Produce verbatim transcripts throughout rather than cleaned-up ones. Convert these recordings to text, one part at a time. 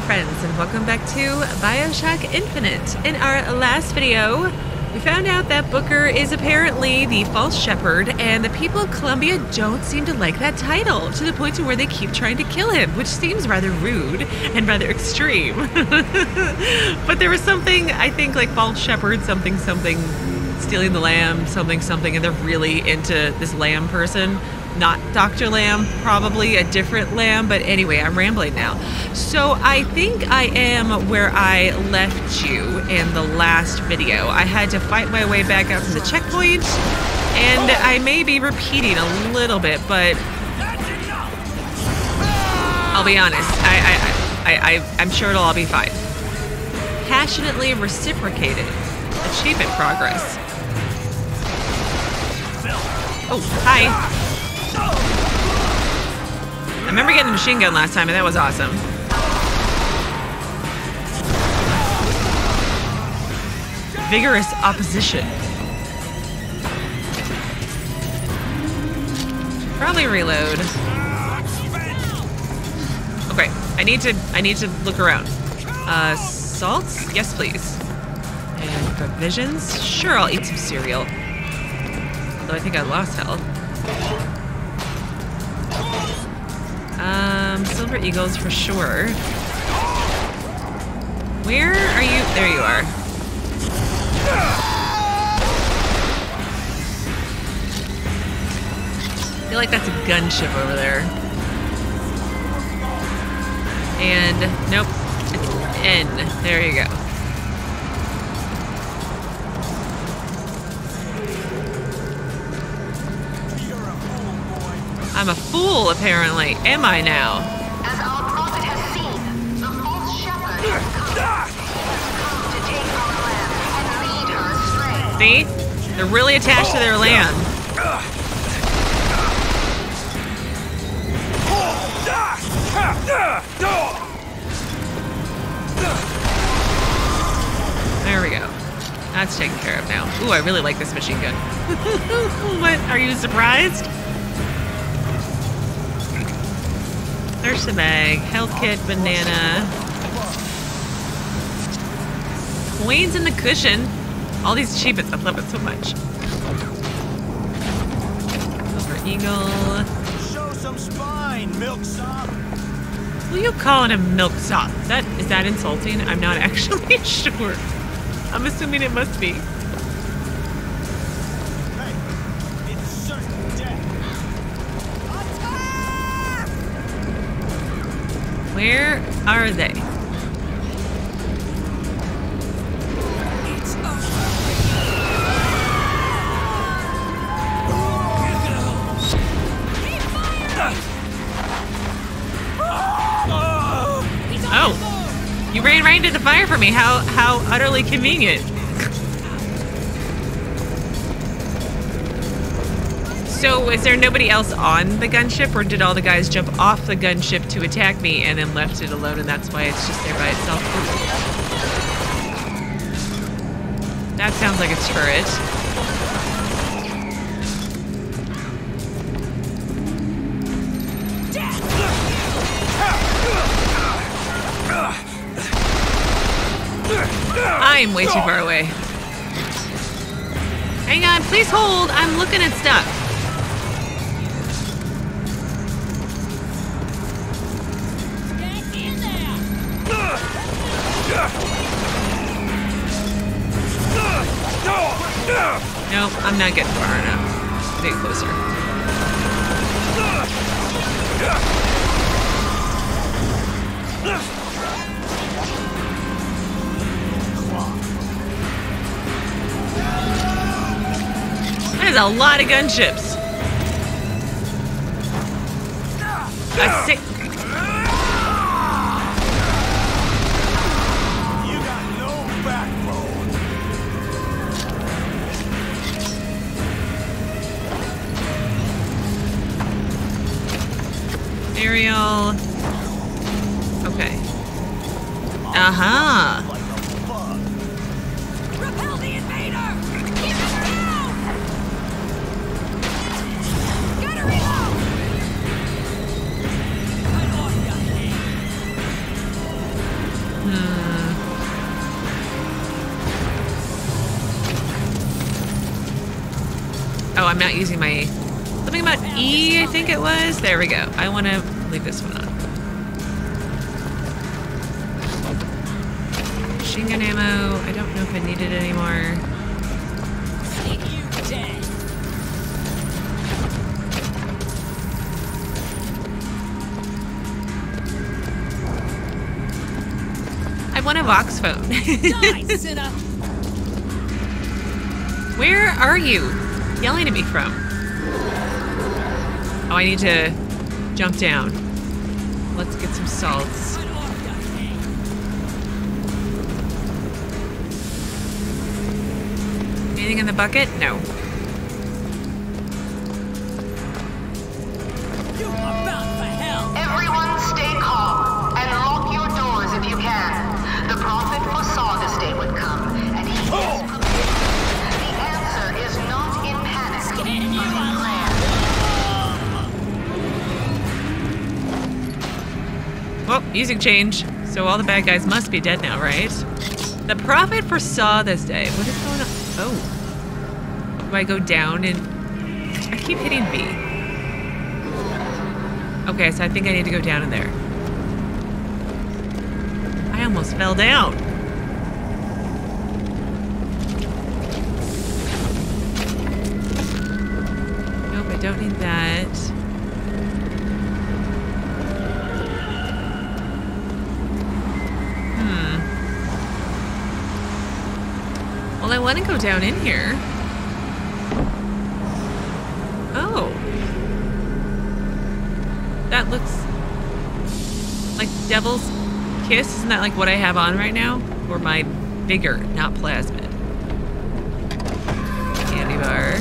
my friends, and welcome back to BioShock Infinite. In our last video, we found out that Booker is apparently the false shepherd, and the people of Columbia don't seem to like that title, to the point to where they keep trying to kill him, which seems rather rude and rather extreme. But there was something, I think, like false shepherd, something, something, stealing the lamb, something, something, and they're really into this lamb person. Not Doctor Lamb, probably a different lamb, but anyway, I'm rambling now. So I think I am where I left you in the last video. I had to fight my way back out to the checkpoint, and I may be repeating a little bit, but I'll be honest, I, I, I, I, I'm sure it'll all be fine. Passionately reciprocated. Achievement progress. Oh, hi. I remember getting a machine gun last time, and that was awesome. Vigorous opposition. Probably reload. Okay, I need to. I need to look around. Uh, salts? Yes, please. And provisions? Sure, I'll eat some cereal. Though I think I lost health. Um, silver eagles for sure. Where are you? There you are. I feel like that's a gunship over there. And, nope, it's N. There you go. I'm a fool, apparently. Am I now? As our prophet has seen, the false shepherd has come. Come to take our lamb and lead her astray. See? They're really attached to their lamb. There we go. That's taken care of now. Ooh, I really like this machine gun. What? Are you surprised? Nurse bag, health kit, banana, coins in the cushion. All these achievements, I love it so much. Silver eagle. Show some spine, milksop. Who are you calling a milksop? Is that is that insulting? I'm not actually sure. I'm assuming it must be. Where are they? Oh, you ran right into the fire for me. How how utterly convenient. So is there nobody else on the gunship, or did all the guys jump off the gunship to attack me and then left it alone, and that's why it's just there by itself? That sounds like a turret. I'm way too far away. Hang on, please hold. I'm looking at stuff. Nope, I'm not getting far enough. Get closer. That is a lot of gunships. I see. Aerial. Okay. Uh-huh. Repel the invader! Keep him down! Gotta reload! Oh, I'm not using my... Something about E, I think it was? There we go. I want to leave this one on. Machine gun ammo. I don't know if I need it anymore. I want a voxphone. Where are you yelling at me from? Oh, I need to jump down. Let's get some salts. Anything in the bucket? No. Music change. So all the bad guys must be dead now, right? The prophet foresaw this day. What is going on? Oh. Do I go down and... I keep hitting B. Okay, so I think I need to go down in there. I almost fell down. Nope, I don't need that. I want to go down in here. Oh. That looks like Devil's Kiss. Isn't that like what I have on right now? Or my vigor, not plasmid. Candy bar.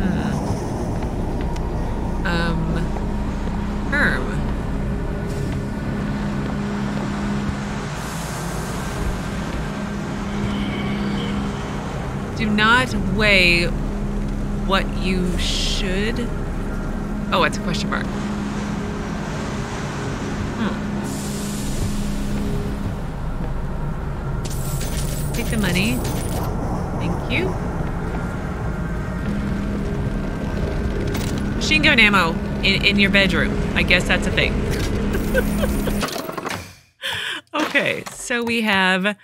Hmm. Um... Do not weigh what you should. Oh, it's a question mark. Hmm. Take the money. Thank you. Machine gun ammo in, in your bedroom. I guess that's a thing. Okay, so we have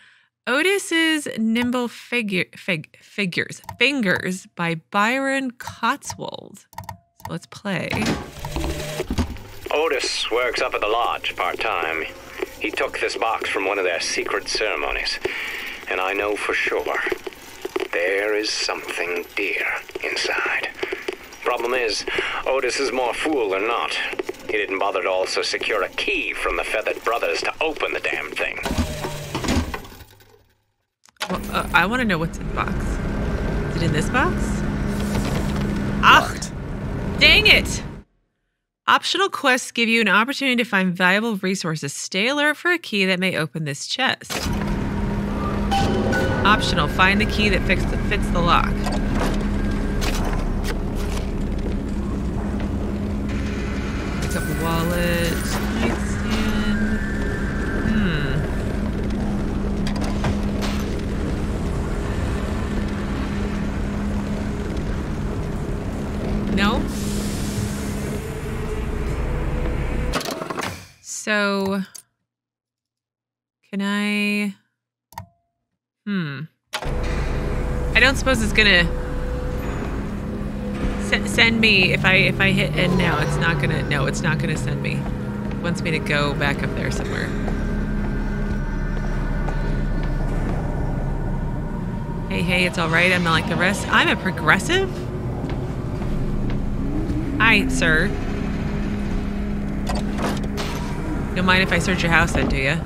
Oti's Nimble figure, fig, figures, Fingers by Byron Cotswold. So let's play. Otis works up at the lodge part-time. He took this box from one of their secret ceremonies. And I know for sure there is something dear inside. Problem is, Otis is more fool than not. He didn't bother to also secure a key from the Feathered Brothers to open the damn thing. Well, uh, I want to know what's in the box. Is it in this box? Ah, dang it! Optional quests give you an opportunity to find valuable resources. Stay alert for a key that may open this chest. Optional, find the key that fits the, fits the lock. Pick up a wallet. No? So, can I, hmm. I don't suppose it's gonna se send me, if I if I hit end now, it's not gonna, no, it's not gonna send me. It wants me to go back up there somewhere. Hey, hey, it's all right, I'm not like the rest. I'm a progressive? Hi, sir. Don't mind if I search your house then, do ya?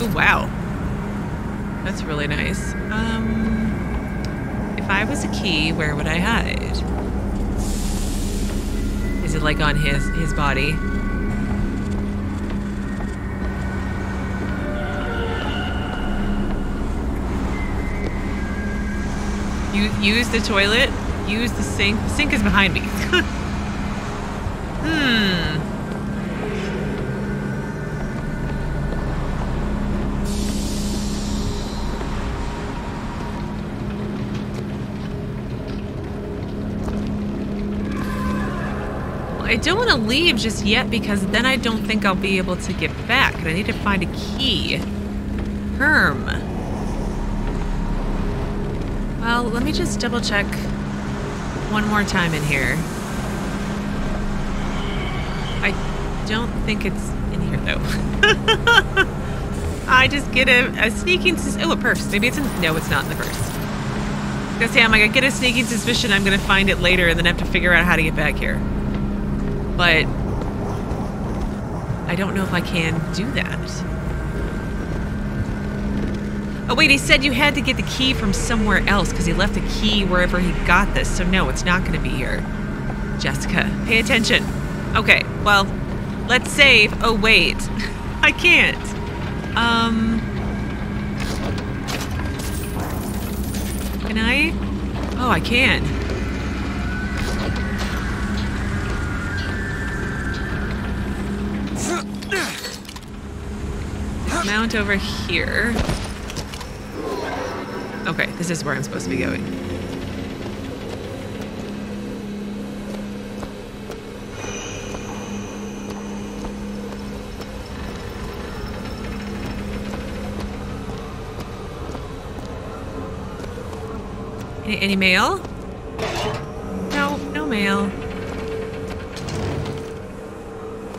Oh, wow. That's really nice. Um, if I was a key, where would I hide? Is it like on his, his body? You use the toilet. Use the sink. The sink is behind me. Hmm. I don't want to leave just yet because then I don't think I'll be able to get back. And I need to find a key. Herm. Well, let me just double check one more time in here. I don't think it's in here though. I just get a, a sneaking suspicion. Oh, a purse. Maybe it's in. No, it's not in the purse. I say I'm gonna get a sneaking suspicion. I'm gonna find it later and then have to figure out how to get back here. But I don't know if I can do that. Oh wait, he said you had to get the key from somewhere else because he left the key wherever he got this. So no, it's not going to be here. Jessica, pay attention. Okay, well, let's save. Oh wait, I can't. Um, can I? Oh, I can. Mount over here. Okay, this is where I'm supposed to be going. Any, any mail? No, no mail.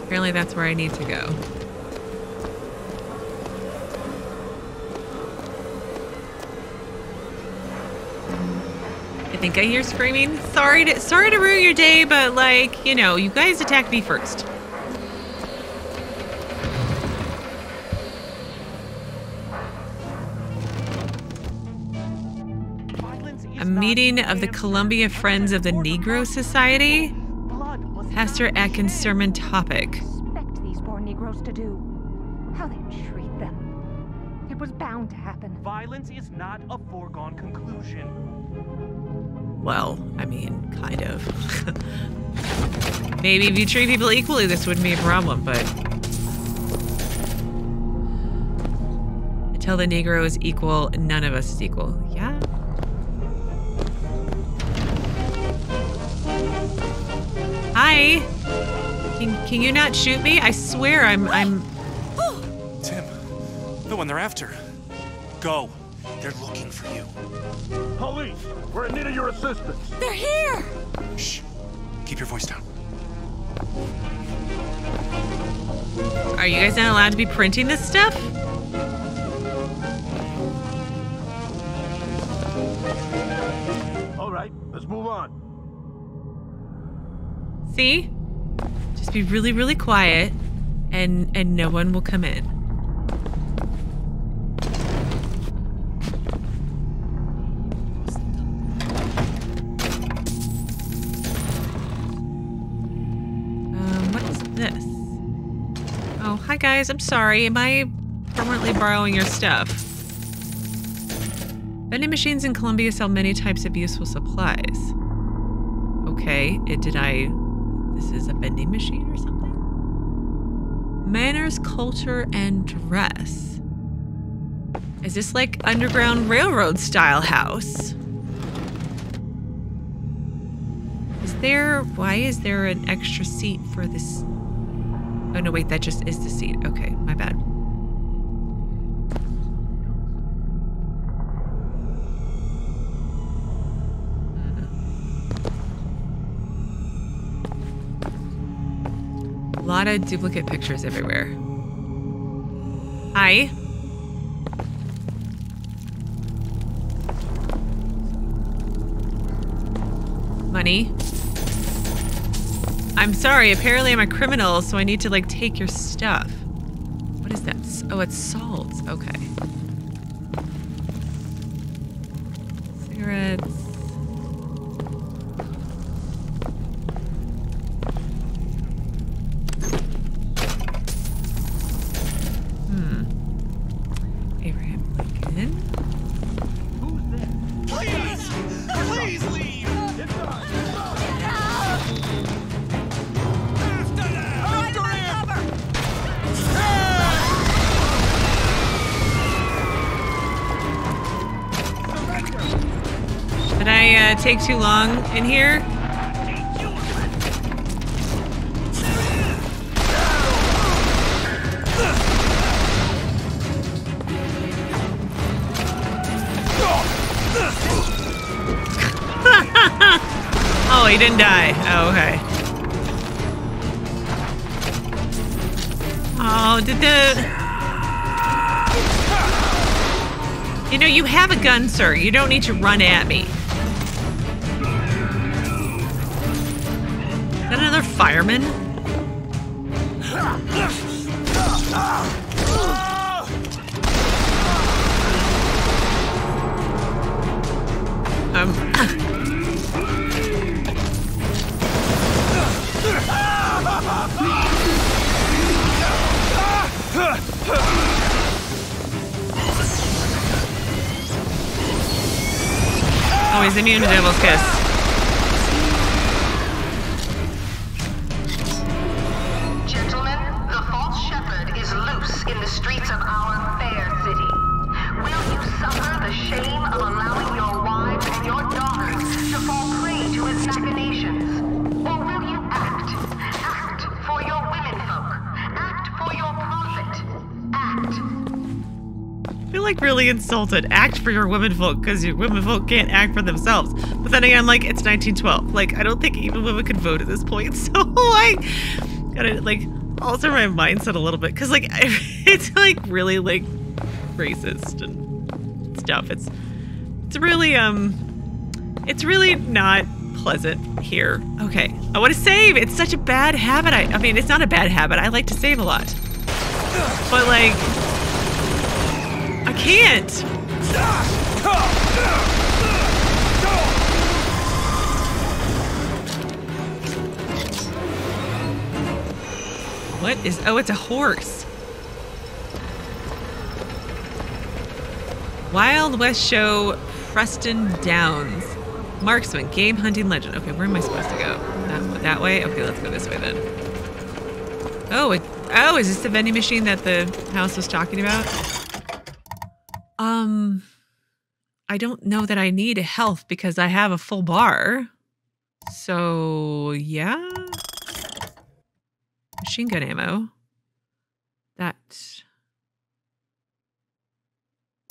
Apparently that's where I need to go. I think I hear screaming. Sorry to sorry to ruin your day, but like, you know, you guys attacked me first. A meeting of the Columbia Friends of the Negro Society. Pastor Atkins' sermon topic. Expect these poor Negroes to do. How they treat them. It was bound to happen. Violence is not a foregone conclusion. Well, I mean, kind of. Maybe if you treat people equally, this wouldn't be a problem, but... Until the Negro is equal, none of us is equal. Yeah? Hi! Can, can you not shoot me? I swear I'm... I'm... Tim, the one they're after. Go. They're looking for you. Police! We're in need of your assistance! They're here! Shh! Keep your voice down. Are you guys not allowed to be printing this stuff? Alright, let's move on. See? Just be really, really quiet and and no one will come in. I'm sorry. Am I permanently borrowing your stuff? Vending machines in Columbia sell many types of useful supplies. Okay. It, did I... This is a vending machine or something? Manners, culture, and dress. Is this like Underground Railroad style house? Is there... Why is there an extra seat for this... Oh, no, wait, that just is the seat. Okay, my bad. A lot of duplicate pictures everywhere. Hi. Money. I'm sorry, apparently I'm a criminal, so I need to, like, take your stuff. What is that? Oh, it's salt. Okay. Cigarettes. Hmm. Abraham Lincoln. Who's that? Please! Did I uh, take too long in here? Oh, he didn't die. Oh, okay. Oh, did the... You know, you have a gun, sir. You don't need to run at me. Is that another fireman? Um... Oh, he's immune to Devil's Kiss. Gentlemen, the false shepherd is loose in the streets of our fair city. Will you suffer the shame of allowing your wives and your daughters to fall prey to his machinations? Or will you act? Act for your womenfolk. Act for your profit. Act. I feel like really insulted. Act for your womenfolk, because your womenfolk can't act for themselves. But then again, like, it's nineteen twelve. Like, I don't think even women could vote at this point. So, like, gotta, like, alter my mindset a little bit. Because, like, it's, like, really, like, racist and stuff. It's, it's really, um, it's really not pleasant here. Okay. I want to save. It's such a bad habit. I, I mean, it's not a bad habit. I like to save a lot. But, like... I can't. What is... Oh, it's a horse. Wild West Show Preston Downs. Marksman, game hunting legend. Okay, where am I supposed to go? That, that way? Okay, let's go this way then. Oh, it, oh, is this the vending machine that the house was talking about? Um, I don't know that I need health because I have a full bar. So, yeah. Machine gun ammo. That.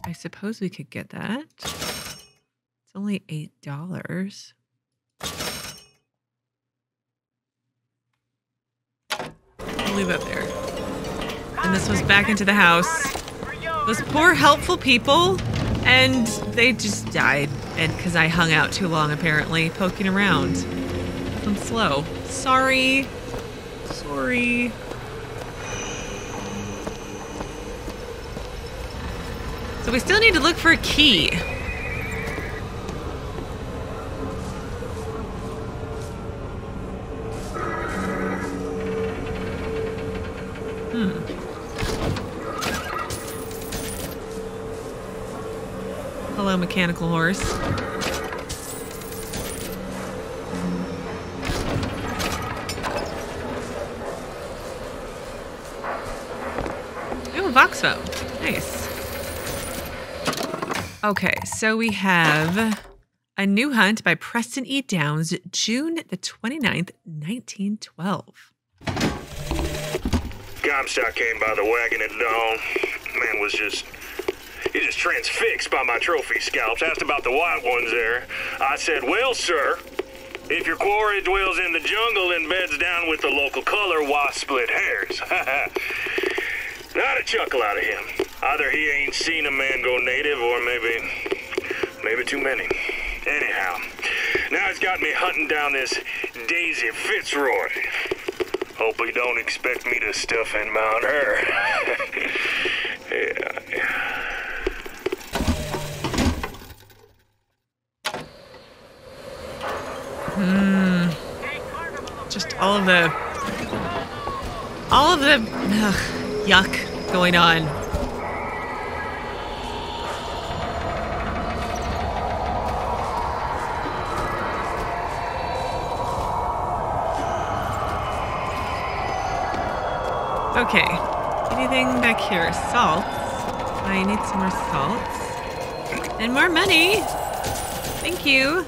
I suppose we could get that. It's only eight dollars. I'll leave up there. And this was back into the house. Those poor helpful people, and they just died, and because I hung out too long apparently, poking around. I'm slow. Sorry. Sorry. So we still need to look for a key. Hello, mechanical horse. Ooh, voxphone. Nice. Okay, so we have A New Hunt by Preston E. Downs, June the twenty-ninth, nineteen twelve. Comstock came by the wagon at dawn. Man was just... He was transfixed by my trophy scalps, asked about the white ones there. I said, well, sir, if your quarry dwells in the jungle and beds down with the local color, why split hairs? Not a chuckle out of him. Either he ain't seen a man go native or maybe, maybe too many. Anyhow, now it's got me hunting down this Daisy Fitzroy. Hope he don't expect me to stuff and mount her. Yeah, yeah. Mm. Just all of the, all of the ugh, yuck going on. Okay, anything back here? Salts. I need some more salts and more money. Thank you. you.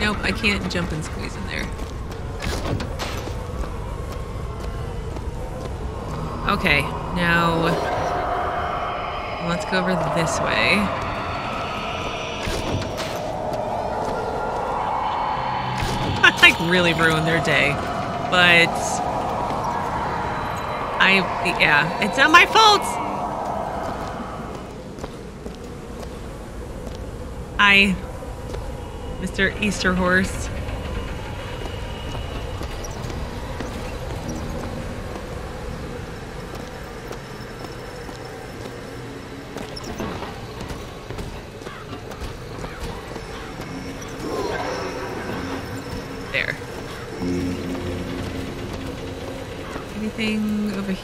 Nope, I can't jump and squeeze in there. Okay, now let's go over this way. I like really ruined their day, but I, yeah, it's not my fault. I, Mister Easter Horse.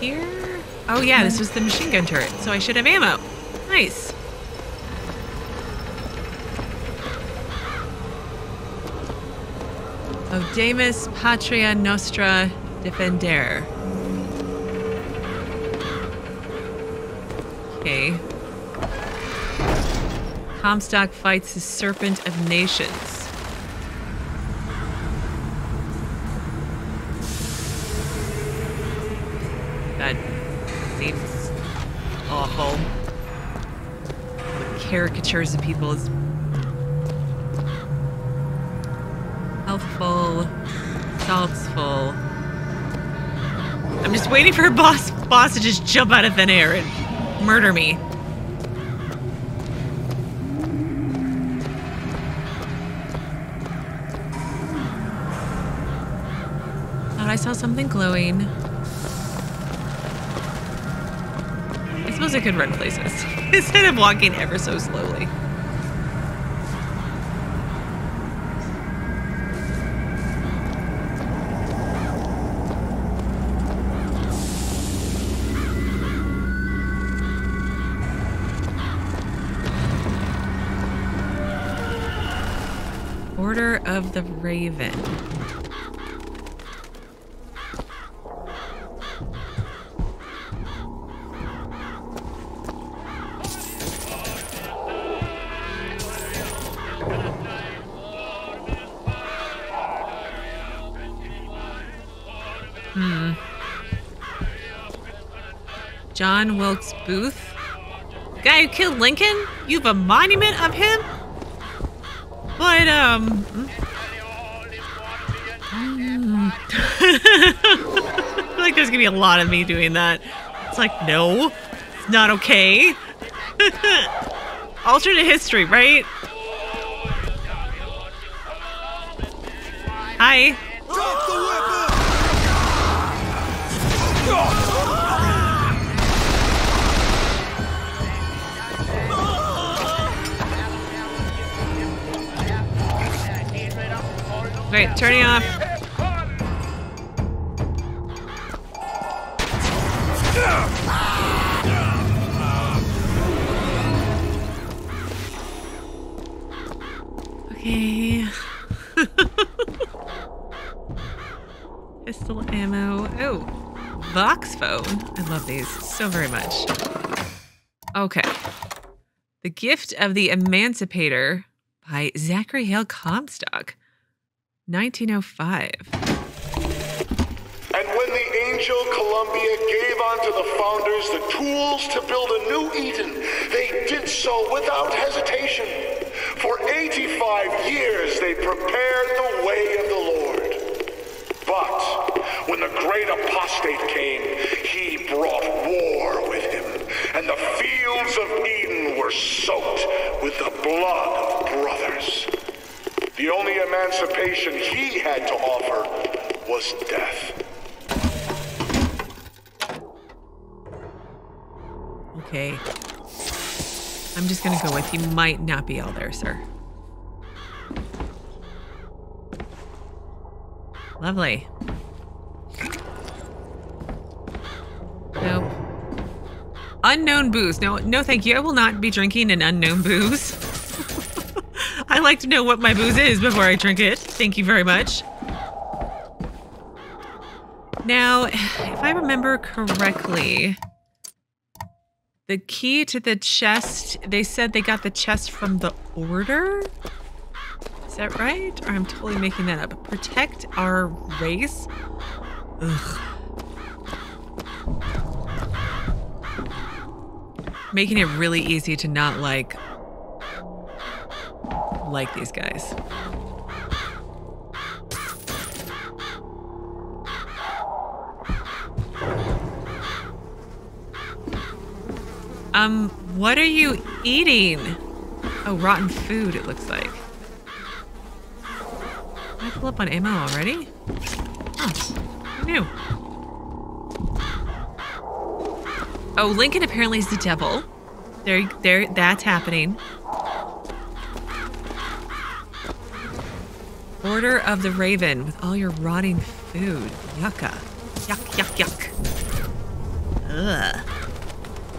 Here? Oh yeah, this was the machine gun turret, so I should have ammo. Nice. Oh, Deus Patria Nostra Defender. Okay. Comstock fights the Serpent of Nations. Caricatures of people is healthful, saltsful. I'm just waiting for a boss boss to just jump out of thin air and murder me. Thought I saw something glowing. I suppose I could run places. Instead of walking ever so slowly. Order of the Raven. John Wilkes Booth? Guy who killed Lincoln? You have a monument of him? But, um... Mm. I feel like there's gonna be a lot of me doing that. It's like, no. It's not okay. Alternate history, right? Hi. Drop the weapon! Great, right, turning off. Okay. Pistol ammo. Oh, voxphone. I love these so very much. Okay. The Gift of the Emancipator by Zachary Hale Comstock. nineteen oh five. And when the angel Columbia gave unto the founders the tools to build a new Eden, they did so without hesitation. For eighty-five years they prepared the way of the Lord. But when the great apostate came, he brought war with him, and the fields of Eden were soaked with the blood of brothers. The only emancipation he had to offer was death. Okay. I'm just gonna go with you might not be all there, sir. Lovely. Nope. Unknown booze. No, no thank you. I will not be drinking an unknown booze. I like to know what my booze is before I drink it. Thank you very much. Now, if I remember correctly, The key to the chest, they said they got the chest from the order? Is that right? Or I'm totally making that up. Protect our race? Ugh. Making it really easy to not like, like these guys. Um, what are you eating? Oh, rotten food, it looks like. Did I pull up on ammo already? Oh, who knew? Oh, Lincoln apparently is the devil. There, there, that's happening. Order of the Raven with all your rotting food. Yucca. Yuck, yuck, yuck. Ugh.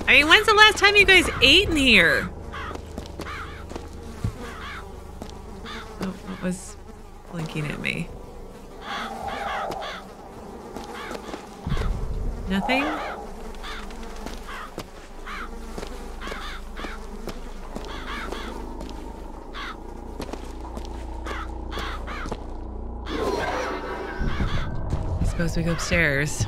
I mean, when's the last time you guys ate in here? Oh, what was blinking at me? Nothing? I suppose we go upstairs.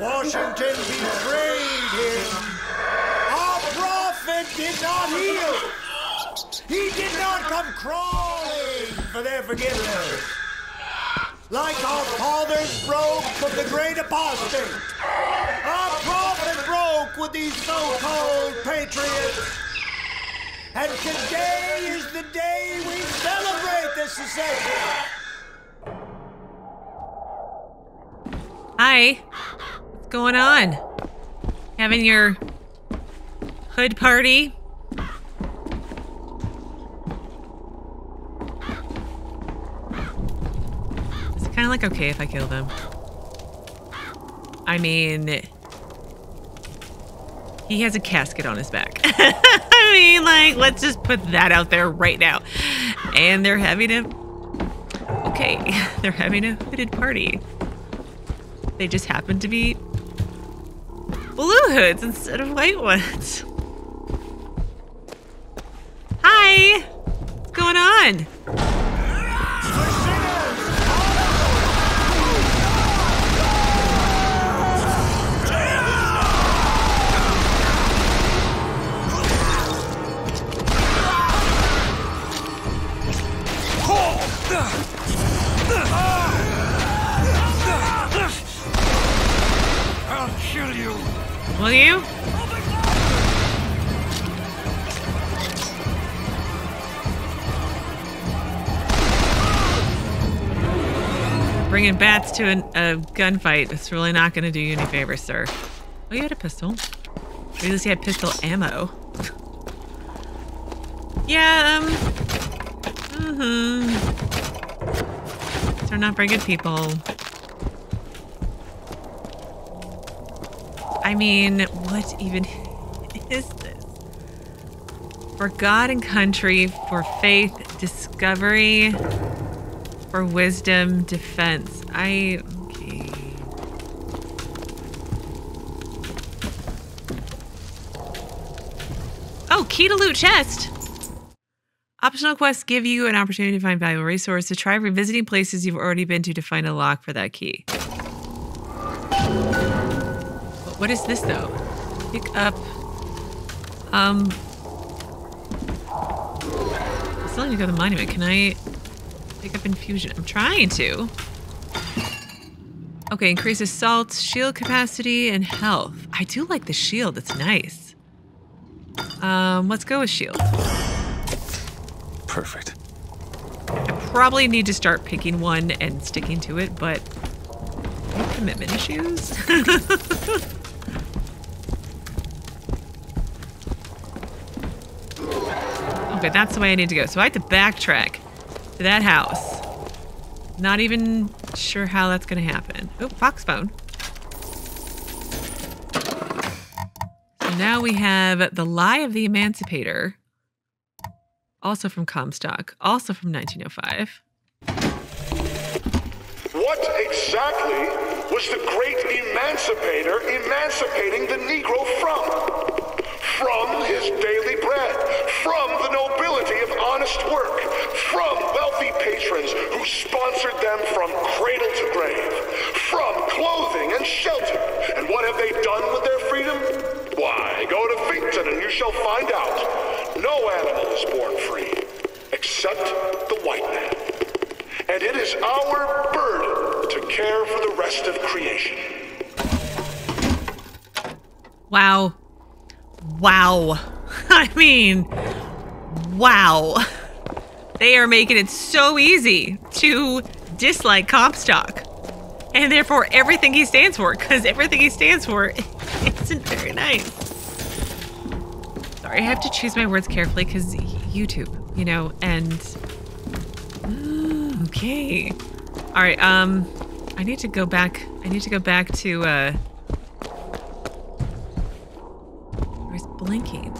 Washington betrayed him. Our prophet did not heal. He did not come crawling for their forgiveness. Like our fathers broke with the great apostate, our prophet broke with these so-called patriots. And today is the day we celebrate this secession. Hi. Going on? Having your hood party? It's kind of like okay if I kill them. I mean, he has a casket on his back. I mean, like, let's just put that out there right now. And they're having a, okay, they're having a hooded party. They just happen to be blue hoods instead of white ones. Hi! What's going on? Will you? Bringing bats to an, a gunfight, it's really not going to do you any favor, sir. Oh, you had a pistol. Or at least you had pistol ammo. Yeah, um... Mm-hmm. These are not very good people. I mean, what even is this? For God and country, for faith, discovery, for wisdom, defense. I, okay. Oh, key to loot chest. Optional quests give you an opportunity to find valuable resources. Try revisiting places you've already been to to find a lock for that key. What is this though? Pick up. Um. I still need to go to the monument. Can I pick up infusion? I'm trying to. Okay, increase assault, shield capacity, and health. I do like the shield. It's nice. Um, let's go with shield. Perfect. I probably need to start picking one and sticking to it, but commitment issues. Oh, Okay, that's the way I need to go. So I have to backtrack to that house. Not even sure how that's going to happen. Oh, voxphone. So now we have The Lie of the Emancipator. Also from Comstock. Also from nineteen oh five. What exactly was the great emancipator emancipating the Negro from? From his daily bread, from the nobility of honest work, from wealthy patrons who sponsored them from cradle to grave, from clothing and shelter. And what have they done with their freedom? Why, go to Finkton and you shall find out. No animal is born free, except the white man. And it is our burden to care for the rest of creation. Wow. Wow. I mean, wow. They are making it so easy to dislike Comstock and therefore everything he stands for, because everything he stands for isn't very nice. Sorry, I have to choose my words carefully because YouTube, you know, and okay. All right. Um, I need to go back. I need to go back to, uh, blinking.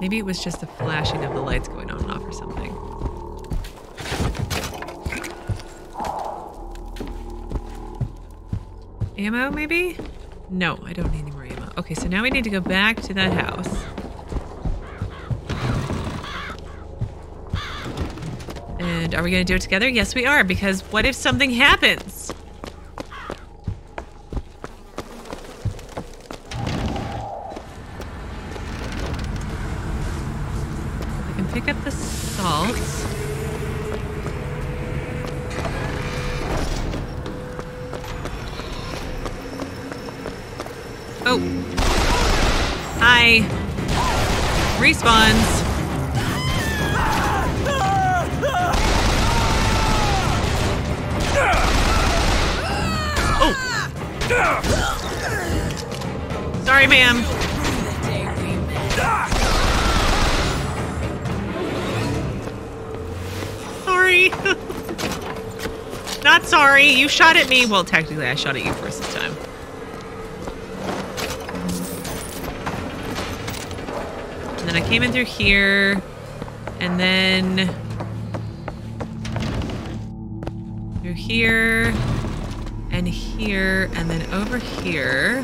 Maybe it was just the flashing of the lights going on and off or something. Ammo, maybe? No, I don't need any more ammo. Okay, so now we need to go back to that house. And are we going to do it together? Yes, we are, because what if something happens? Responds. Oh. Sorry, ma'am. Sorry. Not sorry. You shot at me. Well, technically, I shot at you first this time. I came in through here, and then through here, and here, and then over here.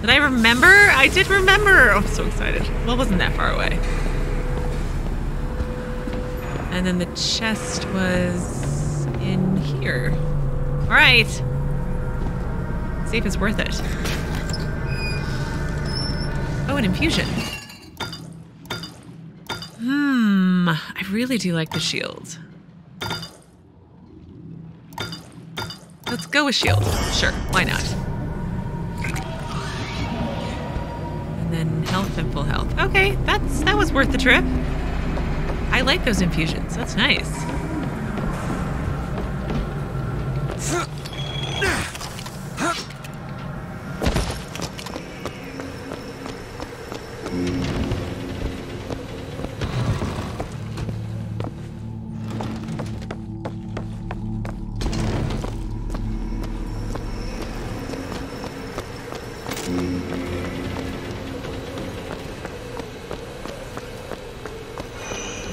Did I remember? I did remember! Oh, I'm so excited. Well, it wasn't that far away. And then the chest was in here. All right. See if it's worth it. Oh, an infusion. Hmm. I really do like the shield. Let's go with shield. Sure, why not? And then health and full health. Okay, that's that was worth the trip. I like those infusions. That's nice.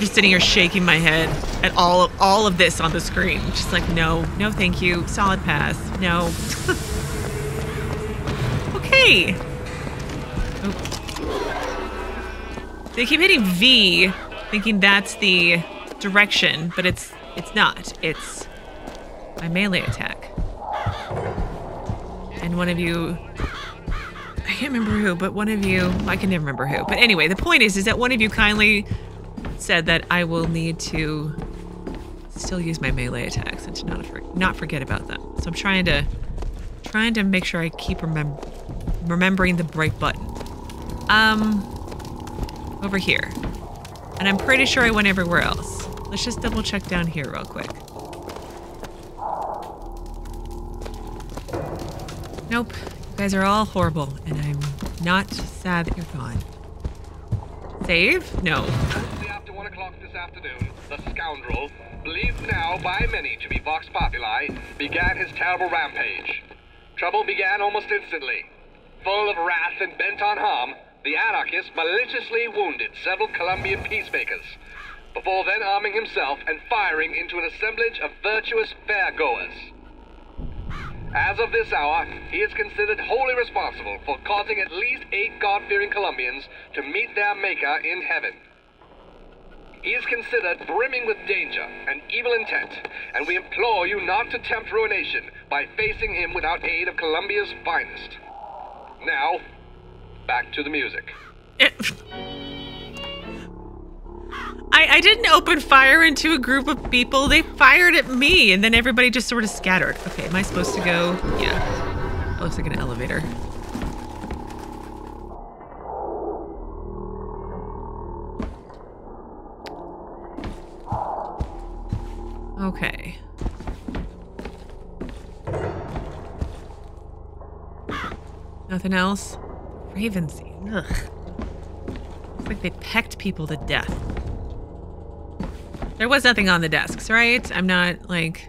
Sitting here shaking my head at all of all of this on the screen. Just like, no, no, thank you. Solid pass. No. Okay. Oh. They keep hitting V, thinking that's the direction, but it's it's not. It's my melee attack. And one of you, I can't remember who, but one of you, I can never remember who. But anyway, the point is, is that one of you kindly said that I will need to still use my melee attacks and to not for not forget about them. So I'm trying to trying to make sure I keep remember remembering the right button. Um, over here, and I'm pretty sure I went everywhere else. Let's just double check down here real quick. Nope. You guys are all horrible, and I'm not sad that you're gone. Save? No. Shortly after one o'clock this afternoon, the scoundrel, believed now by many to be Vox Populi, began his terrible rampage. Trouble began almost instantly. Full of wrath and bent on harm, the anarchist maliciously wounded several Colombian peacemakers, before then arming himself and firing into an assemblage of virtuous fairgoers. As of this hour, he is considered wholly responsible for causing at least eight God-fearing Colombians to meet their maker in heaven. He is considered brimming with danger and evil intent, and we implore you not to tempt ruination by facing him without aid of Colombia's finest. Now, back to the music. I, I didn't open fire into a group of people. They fired at me, and then everybody just sort of scattered. Okay, am I supposed to go? Yeah. That looks like an elevator. Okay. Nothing else? Ravenseed. Ugh. Looks like they pecked people to death. There was nothing on the desks, right? I'm not, like...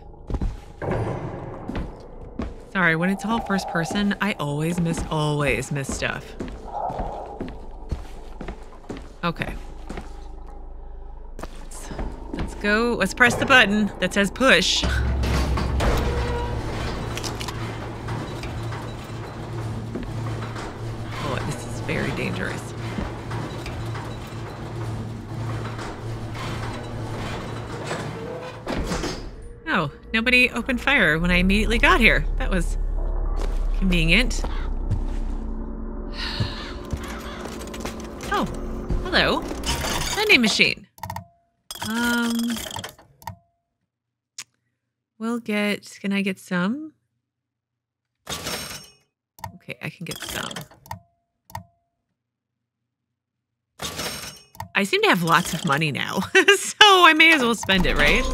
Sorry, when it's all first person, I always miss, always miss stuff. Okay. Let's, let's go, let's press the button that says push. Oh, this is very dangerous. Nobody opened fire when I immediately got here. That was convenient. Oh, hello. Vending machine. Um, we'll get, can I get some? Okay, I can get some. I seem to have lots of money now, so I may as well spend it, right?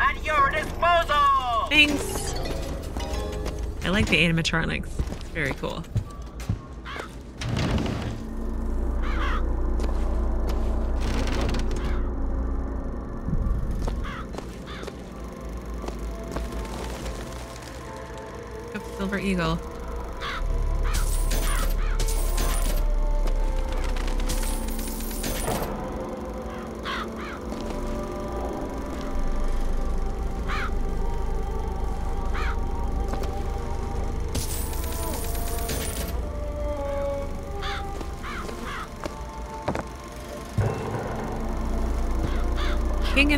At your disposal! Thanks! I like the animatronics. It's very cool. Oh, Silver Eagle.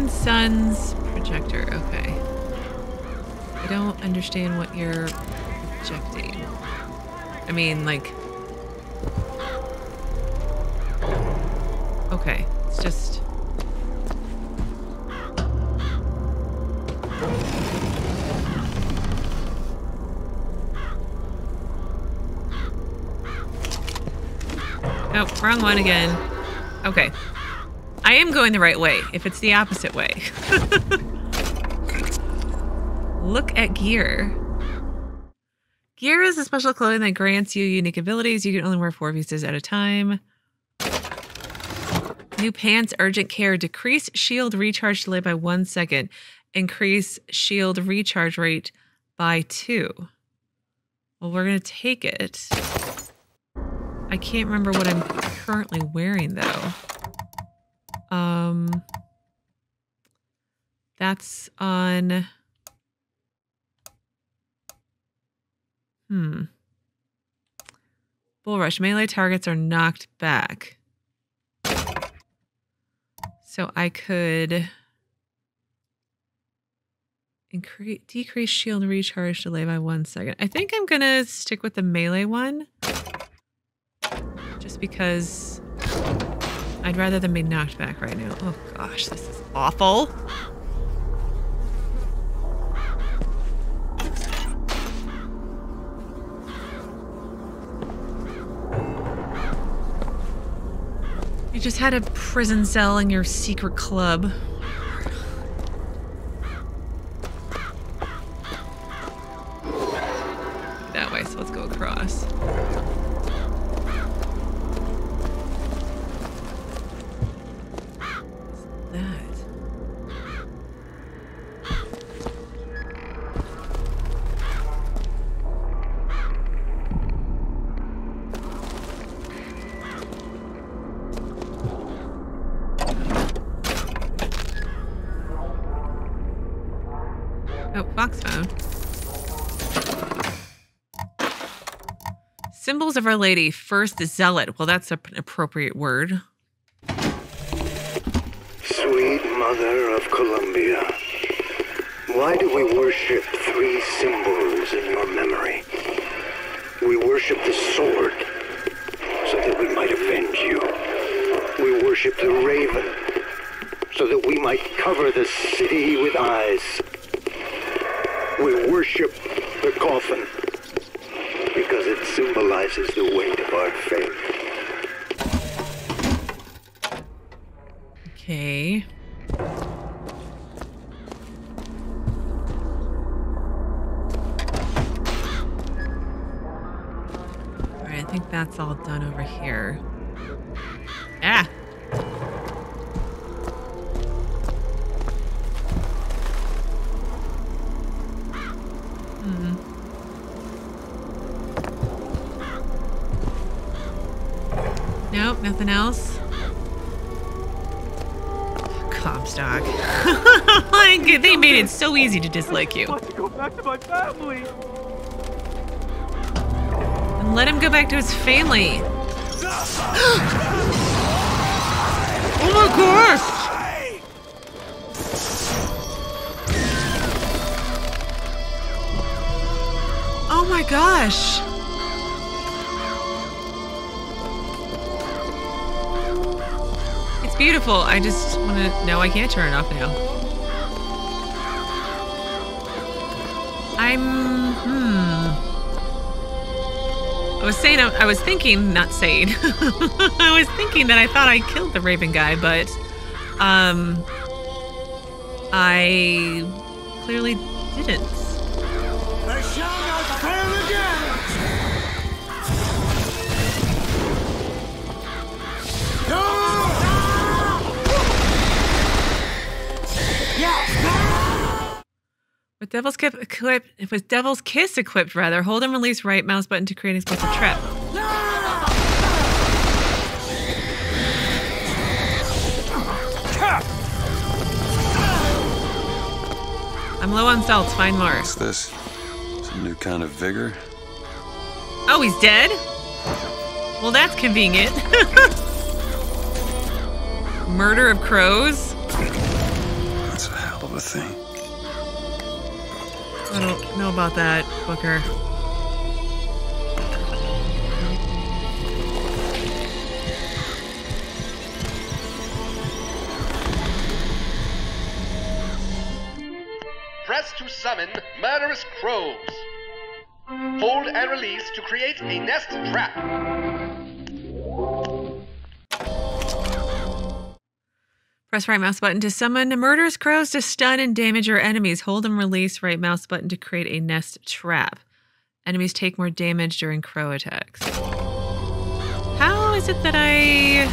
Sun's projector, okay. I don't understand what you're projecting. I mean, like... Okay, it's just... Nope, wrong one again. Okay. I am going the right way, if it's the opposite way. Look at gear. Gear is a special clothing that grants you unique abilities. You can only wear four pieces at a time. New pants, urgent care. Decrease shield recharge delay by one second. Increase shield recharge rate by two. Well, we're going to take it. I can't remember what I'm currently wearing, though. Um, that's on, hmm, Bull Rush. Melee targets are knocked back. So I could increase, decrease shield recharge delay by one second. I think I'm going to stick with the melee one just because... I'd rather than be knocked back right now. Oh gosh, this is awful. You just had a prison cell in your secret club. across. Oh, voxphone. Symbols of Our Lady, first zealot. Well, that's an appropriate word. Sweet mother of Columbia, why do we worship three symbols in your memory? We worship the sword, so that we might avenge you. We worship the raven, so that we might cover the city with eyes. We worship the coffin because it symbolizes the weight of our faith. Okay. All right, I think that's all done over here. Ah! Nope, nothing else. Comstock. Like, they made it so easy to dislike you. I want to go back to my family. And let him go back to his family. Oh my gosh! Oh my gosh! Beautiful. I just want to... No, I can't turn it off now. I'm... Hmm. I was saying... I was thinking... Not saying. I was thinking that I thought I killed the Raven guy, but... Um... I... Clearly didn't. They shall not fail again! No! With Devil's Kiss equipped, with Devil's Kiss equipped, rather, hold and release right mouse button to create an explosive trap. I'm low on salts. Find more. What's this? Some new kind of vigor? Oh, he's dead? Well, that's convenient. Murder of Crows? That's a hell of a thing. I don't know about that, Booker. Press to summon murderous crows. Hold and release to create a nest trap. Press right mouse button to summon murderous crows to stun and damage your enemies. Hold and release right mouse button to create a nest trap. Enemies take more damage during crow attacks. How is it that I...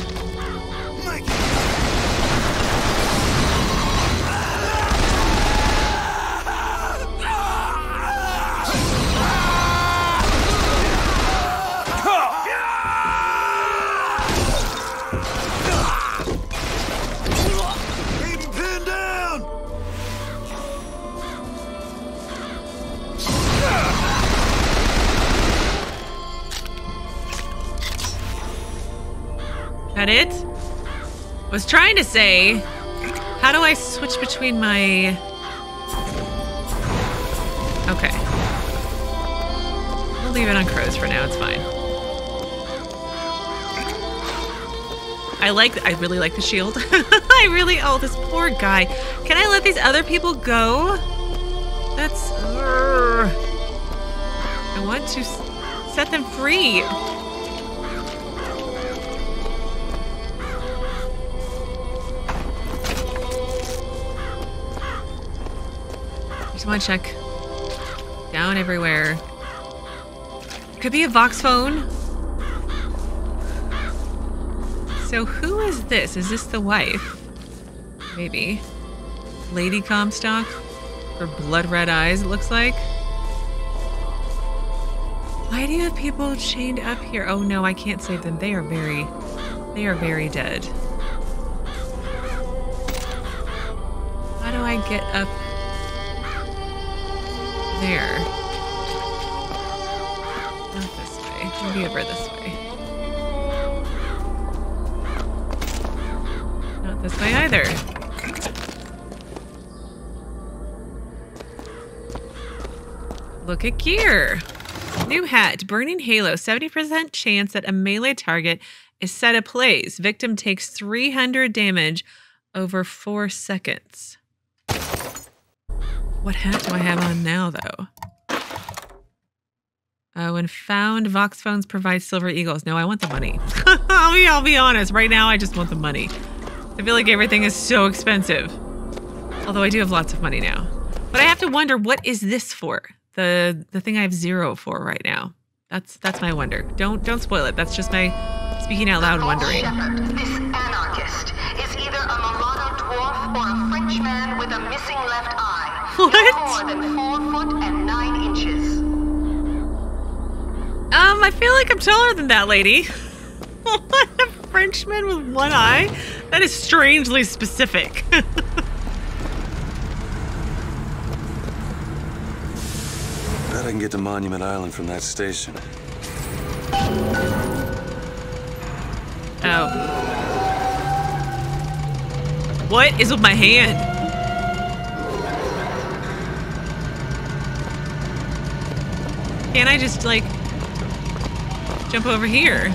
That it? I was trying to say, how do I switch between my... Okay. We'll leave it on crows for now, it's fine. I like, I really like the shield. I really, oh, this poor guy. Can I let these other people go? That's, uh, I want to set them free. Just want to check down everywhere. Could be a voxphone. So who is this? Is this the wife? Maybe. Lady Comstock? Her blood red eyes, it looks like. Why do you have people chained up here? Oh no, I can't save them. They are very, they are very dead. How do I get up there? Not this way. Maybe over this way. Not this way either. Look at gear. New hat, burning halo, seventy percent chance that a melee target is set ablaze. Victim takes three hundred damage over four seconds. What hat do I have on now, though? Oh, and found voxphones provide silver eagles. No, I want the money. I'll, be, I'll be honest. Right now, I just want the money. I feel like everything is so expensive. Although I do have lots of money now. But I have to wonder, what is this for? The the thing I have zero for right now. That's that's my wonder. Don't don't spoil it. That's just my speaking out loud wondering. Shepherd, this anarchist is either a mulatto dwarf or a Frenchman with a missing left eye. What? No more than four foot and nine inches. Um, I feel like I'm taller than that lady. What? A Frenchman with one eye? That is strangely specific. I can get to Monument Island from that station. Oh. What is with my hand? Can't I just, like, jump over here?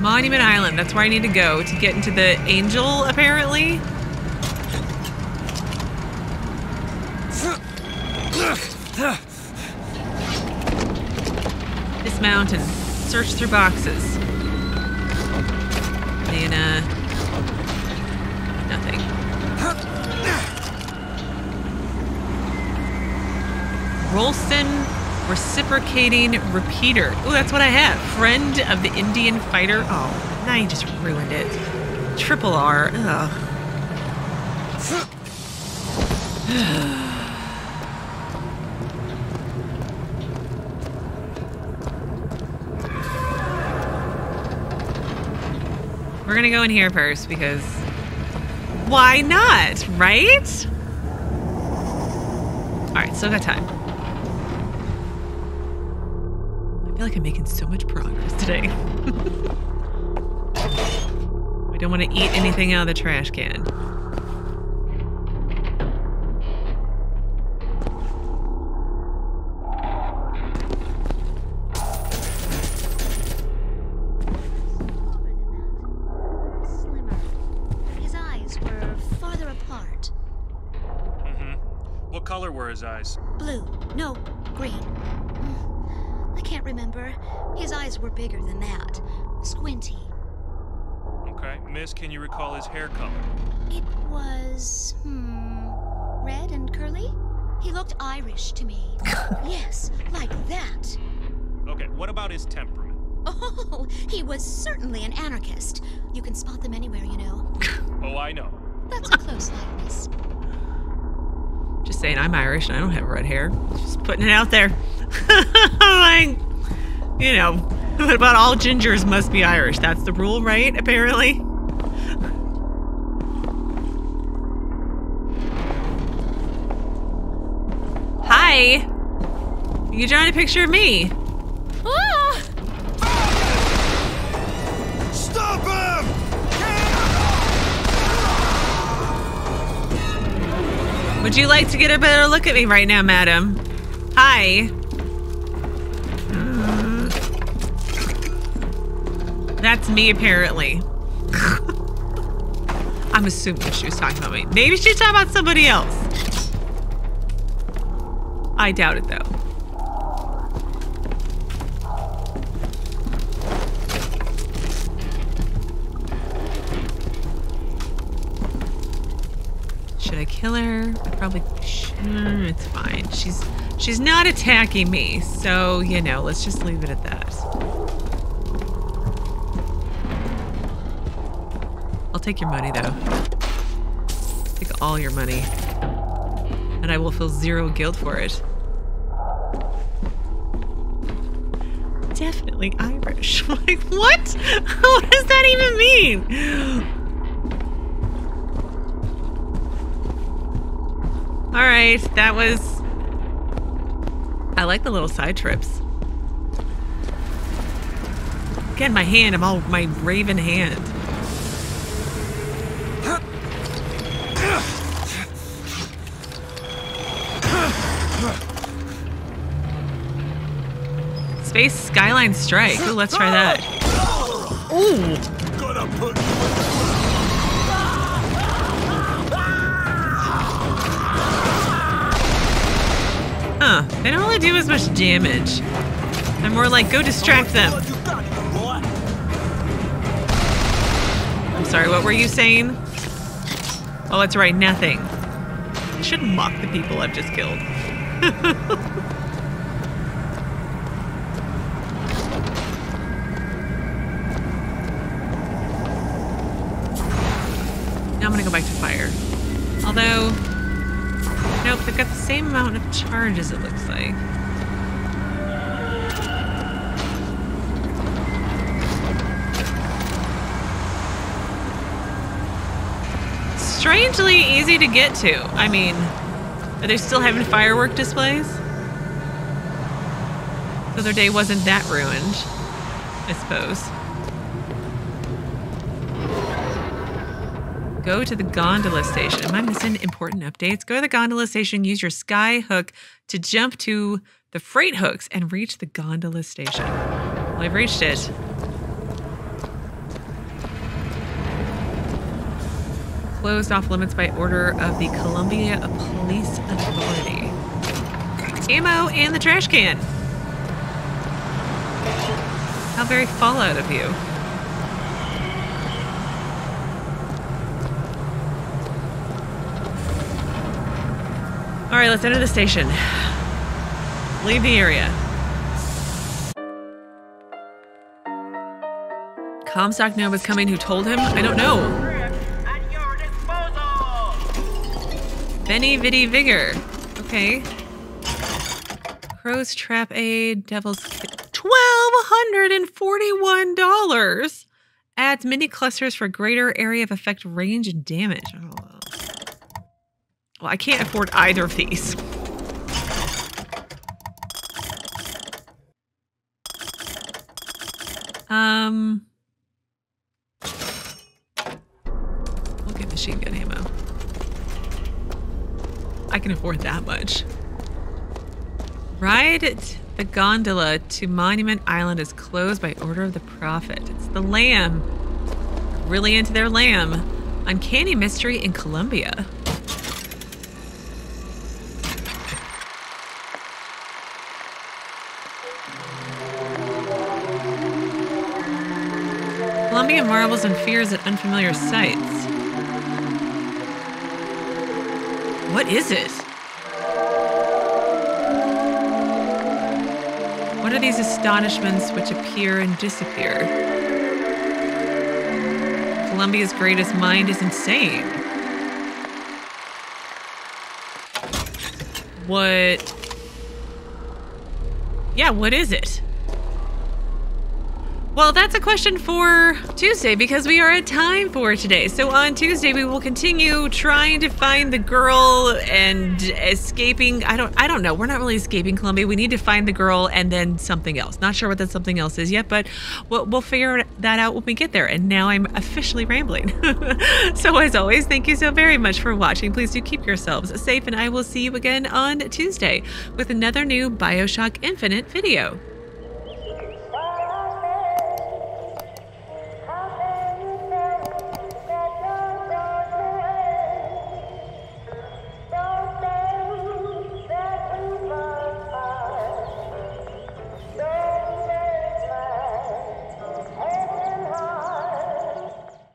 Monument Island, that's where I need to go to get into the angel, apparently. Dismount and search through boxes. And, uh, nothing. Rolston reciprocating repeater. Oh, that's what I have. Friend of the Indian fighter. Oh, now you just ruined it. Triple R. Ugh. We're gonna go in here first because why not, right? All right, still got time. I feel like I'm making so much progress today. I don't want to eat anything out of the trash can. Slimmer. His eyes were farther apart. Mm-hmm. What color were his eyes? Blue. No, green. Can't remember. His eyes were bigger than that. Squinty. Okay. Miss, can you recall his hair color? It was... hmm... red and curly? He looked Irish to me. Yes, like that. Okay, what about his temperament? Oh, he was certainly an anarchist. You can spot them anywhere, you know. Oh, I know. That's a close likeness. Just saying, I'm Irish and I don't have red hair. Just putting it out there. Like, you know, what about all gingers must be Irish? That's the rule, right? Apparently. Hi. You drawing a picture of me? Ah! Stop him! Would you like to get a better look at me right now, madam? Hi. That's me, apparently. I'm assuming she was talking about me. Maybe she's talking about somebody else. I doubt it, though. kill her. Probably. Sure, it's fine. She's she's not attacking me, so you know. Let's just leave it at that. I'll take your money though. Take all your money, and I will feel zero guilt for it. Definitely Irish. Like what? What does that even mean? All right, that was... I like the little side trips. Again, my hand, I'm all my raven hand. Space Skyline Strike. Ooh, let's try that. Ooh. Gonna put... Huh. They don't really do as much damage. They're more like, go distract them. I'm sorry, what were you saying? Oh, that's right, nothing. I should mock the people I've just killed. Now I'm gonna go back to fire. Although... nope, they've got the same amount of charges, it looks like. Strangely easy to get to. I mean, are they still having firework displays? The other day wasn't that ruined, I suppose. Go to the Gondola Station. Am I missing important updates? Go to the Gondola Station, use your skyhook to jump to the freight hooks and reach the Gondola Station. Well, I've reached it. Closed off limits by order of the Columbia Police Authority. Ammo and the trash can. How very Fallout of you. All right, let's enter the station. Leave the area. Comstock now is coming. Who told him? I don't know. At your disposal. Benny, Vitty, Vigor. Okay. Crow's Trap Aid, Devil's Kiss. twelve hundred forty-one dollars. Adds mini clusters for greater area of effect, range, and damage. Oh. Well, I can't afford either of these. Um, we'll get machine gun ammo. I can afford that much. Ride the gondola to Monument Island is closed by order of the Prophet. It's the lamb. Really into their lamb. Uncanny mystery in Columbia. Colombian marvels and fears at unfamiliar sights. What is it? What are these astonishments which appear and disappear? Colombia's greatest mind is insane. What? Yeah, what is it? Well, that's a question for Tuesday because we are at time for today. So on Tuesday we will continue trying to find the girl and escaping. I don't I don't know. We're not really escaping Columbia. We need to find the girl and then something else. Not sure what that something else is yet, but we'll, we'll figure that out when we get there. And now I'm officially rambling. So as always, thank you so very much for watching. Please do keep yourselves safe and I will see you again on Tuesday with another new BioShock Infinite video.